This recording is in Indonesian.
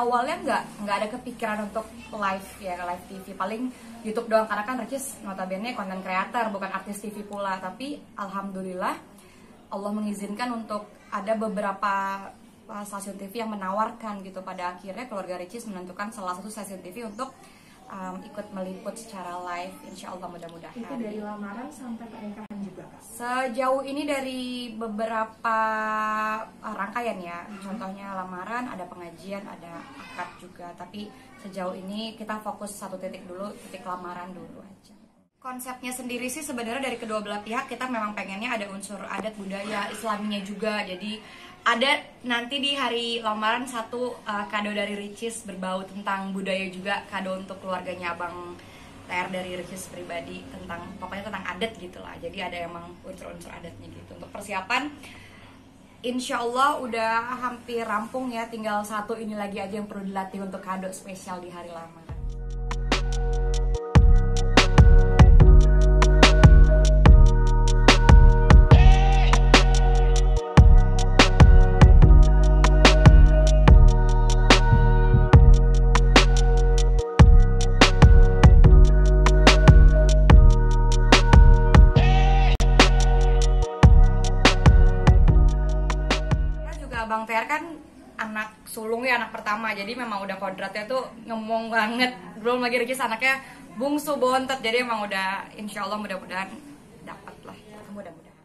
awalnya nggak ada kepikiran untuk live TV, paling YouTube doang, karena kan Ricis notabene konten creator bukan artis TV pula. Tapi alhamdulillah Allah mengizinkan untuk ada beberapa stasiun TV yang menawarkan gitu. Pada akhirnya keluarga Ricis menentukan salah satu stasiun TV untuk ikut meliput secara live, insya Allah mudah-mudahan. Itu dari lamaran sampai pernikahan juga, Kak? Sejauh ini dari beberapa rangkaian ya, contohnya lamaran, ada pengajian, ada akad juga. Tapi sejauh ini kita fokus satu titik dulu, titik lamaran dulu aja. Konsepnya sendiri sih sebenarnya dari kedua belah pihak kita memang pengennya ada unsur adat budaya Islaminya juga. Jadi ada nanti di hari lamaran satu kado dari Ricis berbau tentang budaya juga, kado untuk keluarganya Abang TR dari Ricis pribadi, tentang pokoknya tentang adat gitulah. Jadi ada emang unsur-unsur adatnya gitu. Untuk persiapan insya Allah udah hampir rampung ya, tinggal satu ini lagi aja yang perlu dilatih untuk kado spesial di hari lamaran. Bang TR kan anak sulung ya, anak pertama, jadi memang udah kodratnya tuh ngemong banget. Belum lagi Ricis anaknya bungsu bontot, jadi emang udah insya Allah mudah-mudahan dapat lah, mudah-mudahan.